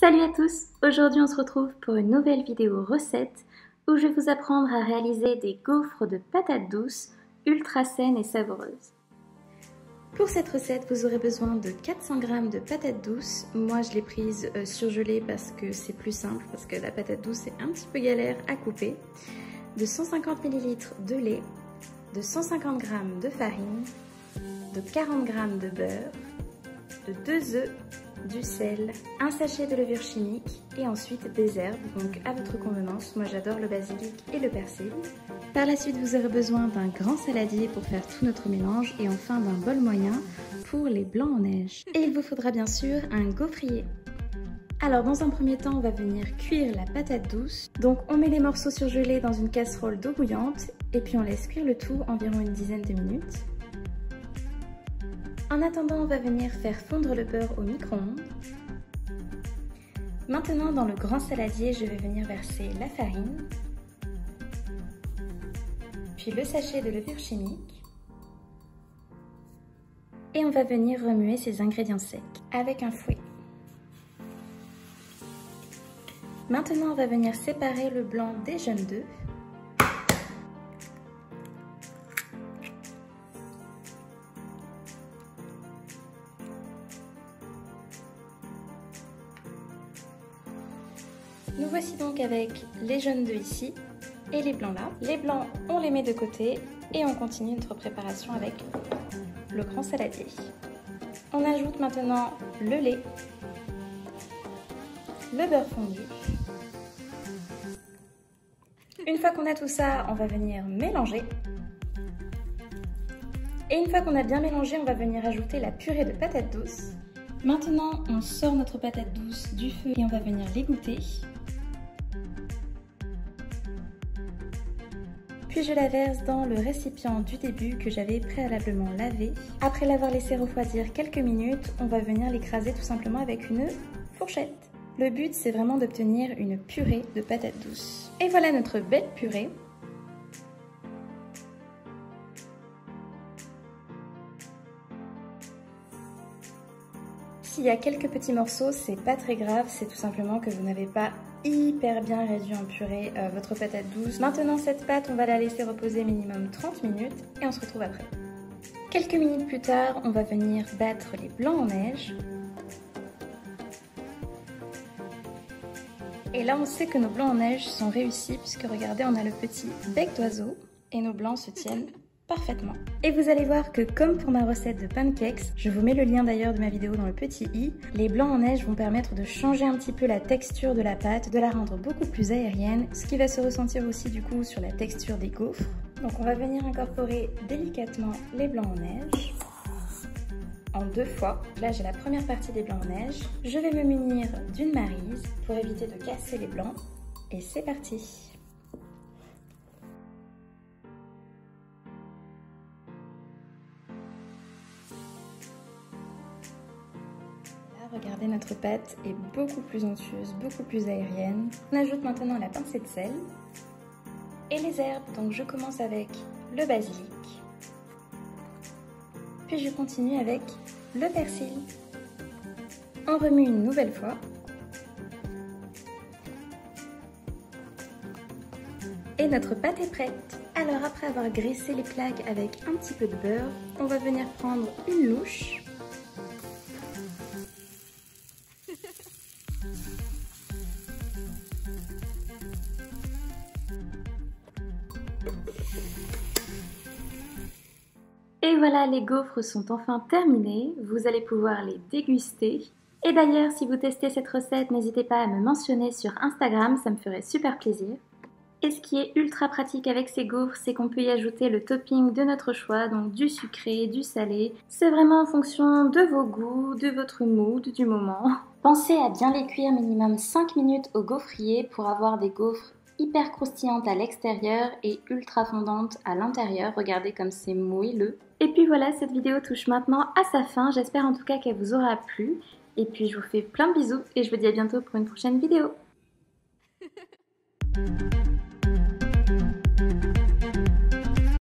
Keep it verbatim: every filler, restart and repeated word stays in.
Salut à tous! Aujourd'hui on se retrouve pour une nouvelle vidéo recette où je vais vous apprendre à réaliser des gaufres de patates douces ultra saines et savoureuses. Pour cette recette vous aurez besoin de quatre cents grammes de patates douces. Moi je l'ai prise surgelée parce que c'est plus simple, parce que la patate douce c'est un petit peu galère à couper. De cent cinquante millilitres de lait, de cent cinquante grammes de farine, de quarante grammes de beurre, de deux œufs, du sel, un sachet de levure chimique et ensuite des herbes, donc à votre convenance. Moi j'adore le basilic et le persil. Par la suite vous aurez besoin d'un grand saladier pour faire tout notre mélange et enfin d'un bol moyen pour les blancs en neige. Et il vous faudra bien sûr un gaufrier. Alors dans un premier temps on va venir cuire la patate douce. Donc on met les morceaux surgelés dans une casserole d'eau bouillante et puis on laisse cuire le tout environ une dizaine de minutes. En attendant, on va venir faire fondre le beurre au micro-ondes. Maintenant, dans le grand saladier, je vais venir verser la farine, puis le sachet de levure chimique. Et on va venir remuer ces ingrédients secs avec un fouet. Maintenant, on va venir séparer le blanc des jeunes d'œufs. Nous voici donc avec les jaunes d'œufs ici et les blancs là. Les blancs, on les met de côté et on continue notre préparation avec le grand saladier. On ajoute maintenant le lait, le beurre fondu. Une fois qu'on a tout ça, on va venir mélanger. Et une fois qu'on a bien mélangé, on va venir ajouter la purée de patates douces. Maintenant, on sort notre patate douce du feu et on va venir l'égoutter. Puis je la verse dans le récipient du début que j'avais préalablement lavé. Après l'avoir laissé refroidir quelques minutes, on va venir l'écraser tout simplement avec une fourchette. Le but, c'est vraiment d'obtenir une purée de patates douces. Et voilà notre belle purée. S'il y a quelques petits morceaux, c'est pas très grave, c'est tout simplement que vous n'avez pas hyper bien réduit en purée euh, votre patate douce. Maintenant cette pâte, on va la laisser reposer minimum trente minutes et on se retrouve après. Quelques minutes plus tard, on va venir battre les blancs en neige. Et là on sait que nos blancs en neige sont réussis puisque regardez, on a le petit bec d'oiseau et nos blancs se tiennent parfaitement. Et vous allez voir que comme pour ma recette de pancakes, je vous mets le lien d'ailleurs de ma vidéo dans le petit i, les blancs en neige vont permettre de changer un petit peu la texture de la pâte, de la rendre beaucoup plus aérienne, ce qui va se ressentir aussi du coup sur la texture des gaufres. Donc on va venir incorporer délicatement les blancs en neige en deux fois. Là j'ai la première partie des blancs en neige. Je vais me munir d'une maryse pour éviter de casser les blancs. Et c'est parti! Regardez, notre pâte est beaucoup plus onctueuse, beaucoup plus aérienne. On ajoute maintenant la pincée de sel et les herbes. Donc je commence avec le basilic, puis je continue avec le persil. On remue une nouvelle fois. Et notre pâte est prête. Alors après avoir graissé les plaques avec un petit peu de beurre, on va venir prendre une louche. Et voilà, les gaufres sont enfin terminées, vous allez pouvoir les déguster. Et d'ailleurs, si vous testez cette recette, n'hésitez pas à me mentionner sur Instagram, ça me ferait super plaisir. Et ce qui est ultra pratique avec ces gaufres, c'est qu'on peut y ajouter le topping de notre choix, donc du sucré, du salé. C'est vraiment en fonction de vos goûts, de votre mood, du moment. Pensez à bien les cuire minimum cinq minutes au gaufrier pour avoir des gaufres hyper croustillantes à l'extérieur et ultra fondantes à l'intérieur. Regardez comme c'est moelleux. Et puis voilà, cette vidéo touche maintenant à sa fin. J'espère en tout cas qu'elle vous aura plu. Et puis je vous fais plein de bisous et je vous dis à bientôt pour une prochaine vidéo.